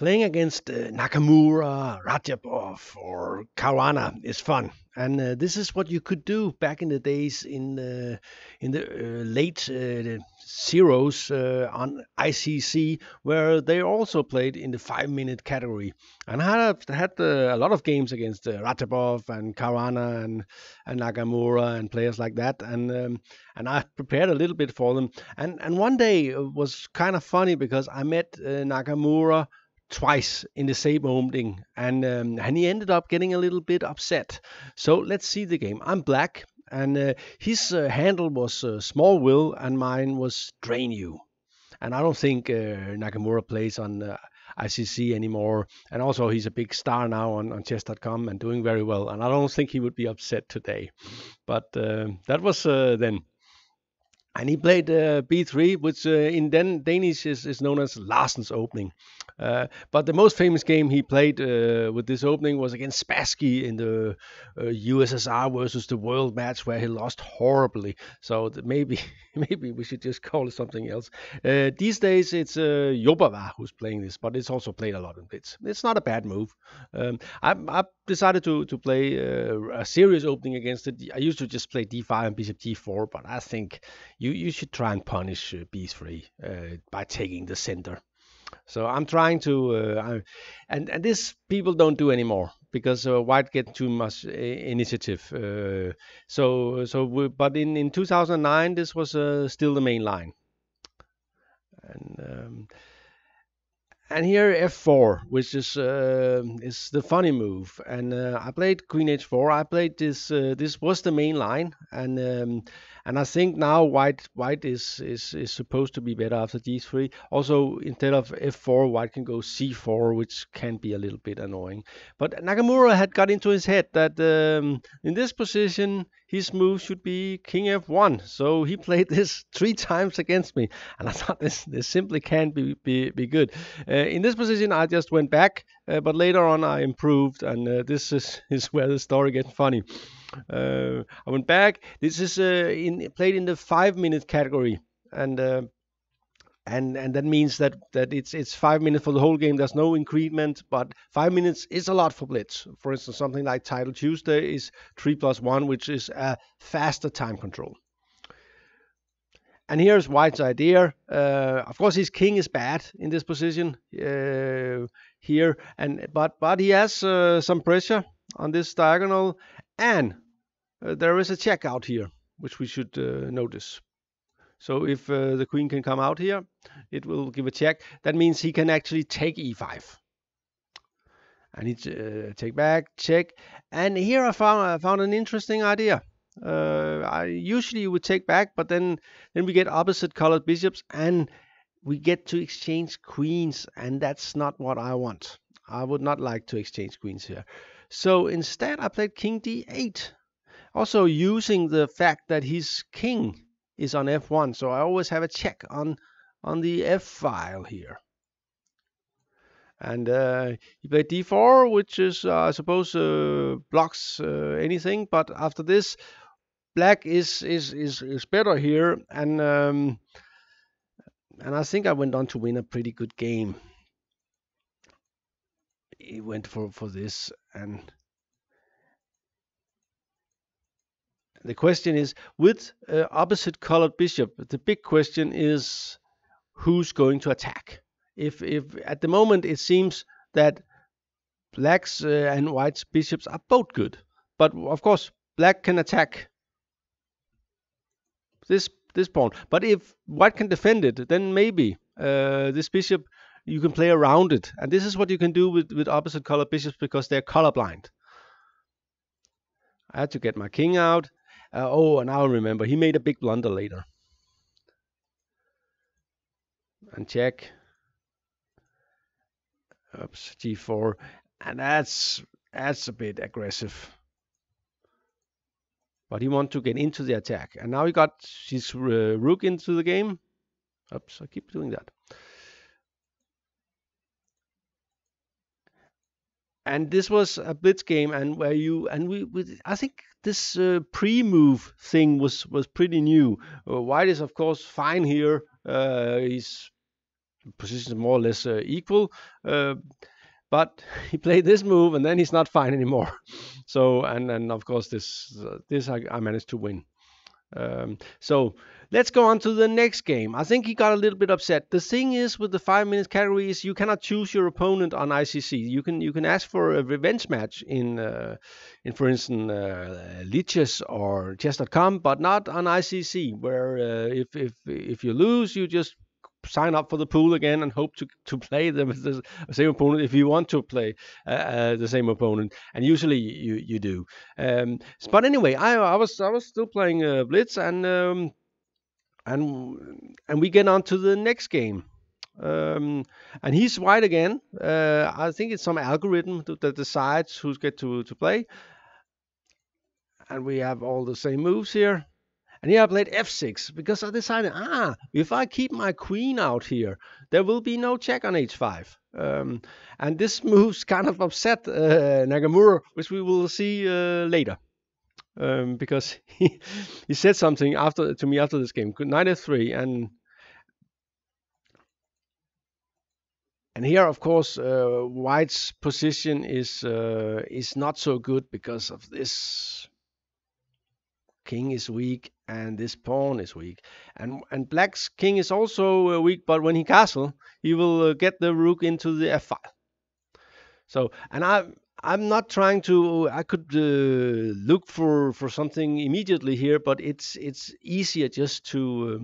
Playing against Nakamura, Rajabov, or Karana is fun, and this is what you could do back in the days in the late zeros on ICC, where they also played in the 5-minute category, and had a lot of games against Rajabov and Karana and Nakamura and players like that, and I prepared a little bit for them, and one day it was kind of funny because I met Nakamura twice in the same opening, and he ended up getting a little bit upset. So let's see the game. I'm black, and his handle was Smallville, and mine was Drainyou. And I don't think Nakamura plays on ICC anymore, and also he's a big star now on chess.com and doing very well, and I don't think he would be upset today. But that was then. And he played b3, which in Danish is known as Larsen's opening. But the most famous game he played with this opening was against Spassky in the USSR versus the World match, where he lost horribly. So maybe we should just call it something else. These days it's Jobava who's playing this, but it's also played a lot in blitz. It's not a bad move. I decided to play a serious opening against it. I used to just play d5 and bishop g4, but I think you should try and punish b3 by taking the center. So I'm trying to, and this people don't do anymore because white get too much initiative. But in 2009 this was still the main line. And here f4, which is the funny move. And I played queen h4. I played this. This was the main line, and I think now white is supposed to be better after g3. Also, instead of f4, white can go c4, which can be a little bit annoying. But Nakamura had got into his head that in this position his move should be king f1. So he played this 3 times against me, and I thought this simply can't be good. In this position, I just went back, but later on I improved, and this is where the story gets funny. I went back. This is played in the 5-minute category, and that means that it's 5 minutes for the whole game. There's no increment, but 5 minutes is a lot for blitz. For instance, something like Title Tuesday is 3+1, which is a faster time control. And here's white's idea. Of course, his king is bad in this position here, but he has some pressure on this diagonal, and there is a check out here, which we should notice. So if the queen can come out here, it will give a check. That means he can actually take e5. And he take back, check. And here I found an interesting idea. I usually would take back, but then we get opposite colored bishops, and we get to exchange queens, and that's not what I want. I would not like to exchange queens here. So instead I played king d8, also using the fact that his king is on f1, so I always have a check on the f file here. And he played d4, which is I suppose blocks anything, but after this black is better here, and I think I went on to win a pretty good game. He went for this, and the question is, with opposite colored bishop, the big question is who's going to attack. If at the moment it seems that black's and white's bishops are both good, but of course black can attack this pawn. But if white can defend it, then maybe this bishop you can play around it, and this is what you can do with opposite colored bishops because they're colorblind. I had to get my king out. Oh, and I'll remember he made a big blunder later. And check. Oops, g4, and that's a bit aggressive. But he wants to get into the attack, and now he got his rook into the game. Oops, I keep doing that. And this was a blitz game, and where you and we I think this pre-move thing was pretty new. White is of course fine here. He's positions more or less equal. But he played this move, and then he's not fine anymore. So, and of course, this I managed to win. So let's go on to the next game. I think he got a little bit upset. The thing is with the 5 minutes category is you cannot choose your opponent on ICC. You can ask for a revenge match in for instance Lichess or chess.com, but not on ICC, where if you lose, you just sign up for the pool again and hope to play the same opponent if you want to play the same opponent, and usually you do. But anyway, I was still playing Blitz, and we get on to the next game, and he's white again. I think it's some algorithm that decides who's get to play, and we have all the same moves here. And here I played f6 because I decided, if I keep my queen out here, there will be no check on h5. And this move's kind of upset Nakamura, which we will see later. Because he said something to me after this game, knight f3, and here, of course, white's position is not so good because of this. King is weak and this pawn is weak, and black's king is also weak, but when he castles, he will get the rook into the f file. So, and I'm not trying to, I could look for something immediately here, but it's easier just to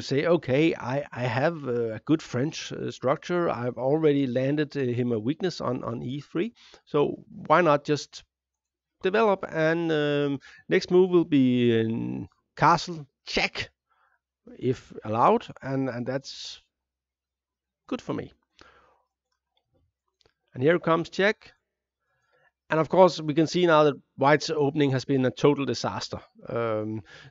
say, okay, I have a good French structure. I've already landed him a weakness on e3, so why not just develop, and next move will be castle check if allowed, and that's good for me. And here comes check, and of course we can see now that white's opening has been a total disaster.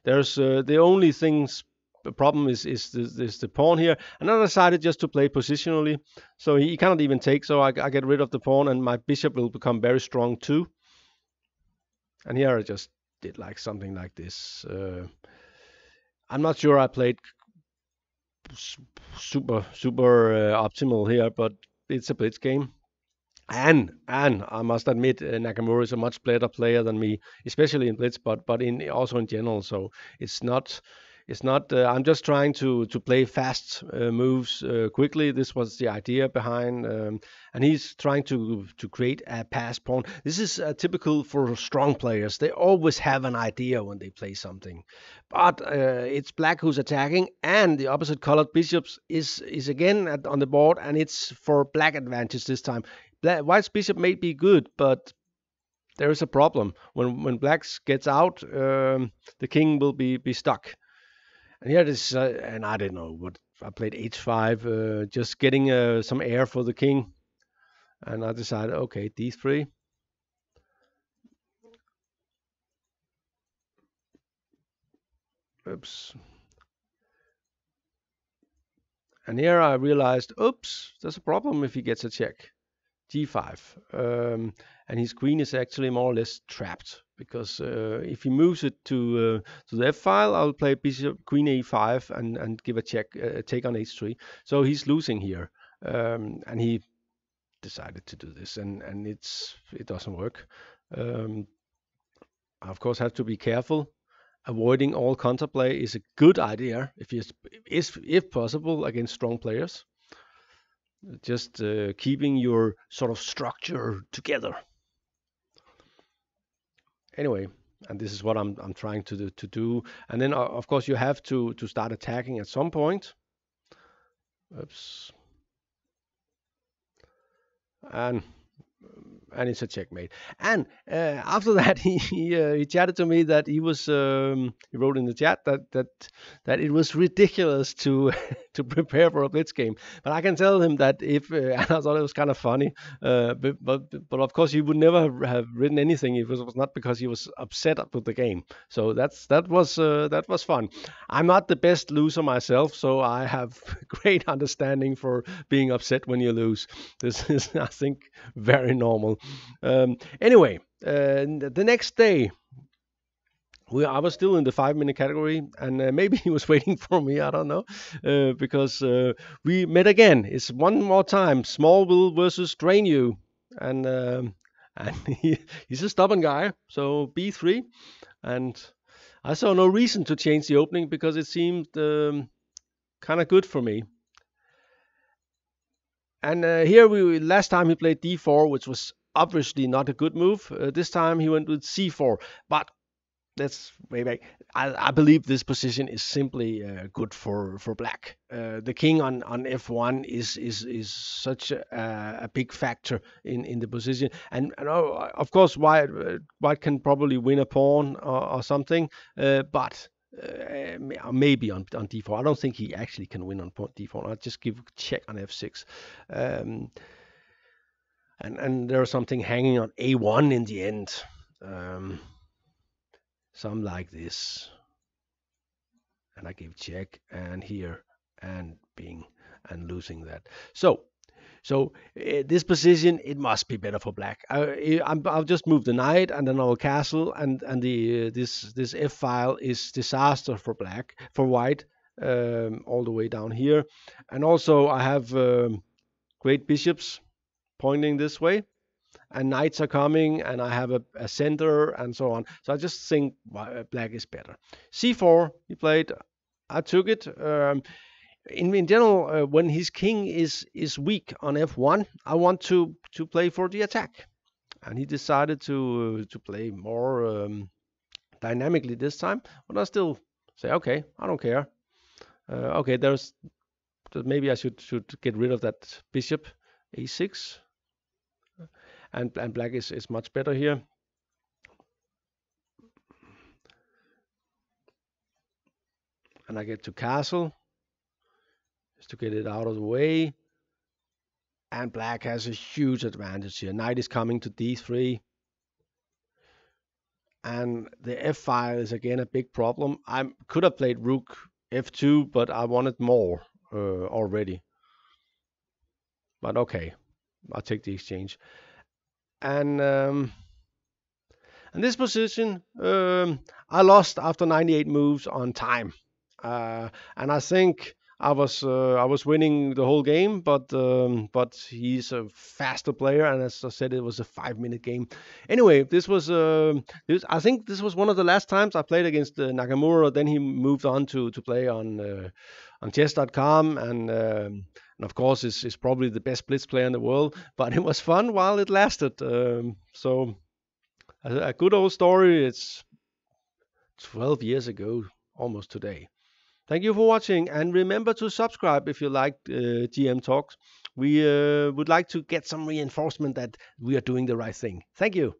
There's the only things the problem is the pawn here, and I decided just to play positionally, so he cannot even take, so I get rid of the pawn, and my bishop will become very strong too. And here I just did like something like this. I'm not sure I played super optimal here, but it's a blitz game. And I must admit, Nakamura is a much better player than me, especially in blitz, but also in general. So it's not. I'm just trying to play fast moves quickly. This was the idea behind, and he's trying to create a pass pawn. This is typical for strong players. They always have an idea when they play something, but it's black who's attacking, and the opposite colored bishops is again on the board, and it's for black advantage this time. White's bishop may be good, but there is a problem when blacks gets out. The king will be stuck. And here this, and I don't know what I played h5, just getting some air for the king, and I decided, okay, d3, oops, and here I realized, oops, there's a problem if he gets a check, g5, and his queen is actually more or less trapped. Because if he moves it to the f file, I'll play bishop queen a5 and give a check take on h3. So he's losing here, and he decided to do this, and it doesn't work. I of course have to be careful. Avoiding all counterplay is a good idea if possible against strong players. Just keeping your sort of structure together. Anyway, and this is what I'm trying to do, and then of course you have to start attacking at some point. Oops, and it's a checkmate. And after that, he chatted to me that he was he wrote in the chat that it was ridiculous to prepare for a blitz game. But I can tell him that if I thought it was kind of funny, but of course he would never have written anything if it was not because he was upset with the game. So that was fun. I'm not the best loser myself, so I have great understanding for being upset when you lose. This is, I think, very normal. Anyway, the next day I was still in the 5-minute category, and maybe he was waiting for me, I don't know, because we met again. It's one more time, Smallville versus Drainyou, and he's a stubborn guy, so B3, and I saw no reason to change the opening because it seemed kind of good for me. And here last time he played D4, which was obviously not a good move. This time he went with C4, but that's way back. I believe this position is simply good for black. The king on F1 is such a big factor in the position, and of course white can probably win a pawn or something, but maybe on D4. I don't think he actually can win on D4. I'll just give a check on F6. And there's something hanging on A1 in the end. Some like this, and I give check, and here, and bing, and losing that. So this position, it must be better for black. I'll just move the knight and then our castle, and the this f file is disaster for black, for white, all the way down here, and also I have great bishops pointing this way. And knights are coming, and I have a center, and so on. So I just think black is better. C4, he played. I took it. In general, when his king is weak on F1, I want to play for the attack. And he decided to play more dynamically this time. But I still say, okay, I don't care. Okay, maybe I should get rid of that bishop. A6. And black is much better here. And I get to castle, just to get it out of the way. And black has a huge advantage here. Knight is coming to D3. And the F file is again a big problem. I could have played rook F2, but I wanted more already. But okay, I'll take the exchange. And this position I lost after 98 moves on time, and I think I was winning the whole game, but he's a faster player, and as I said, it was a 5-minute game. Anyway, this was I think this was one of the last times I played against Nakamura. Then he moved on to play on chess.com, and of course is probably the best blitz player in the world. But it was fun while it lasted. So a good old story. It's 12 years ago, almost today. Thank you for watching, and remember to subscribe if you like GM Talks. We would like to get some reinforcement that we are doing the right thing. Thank you.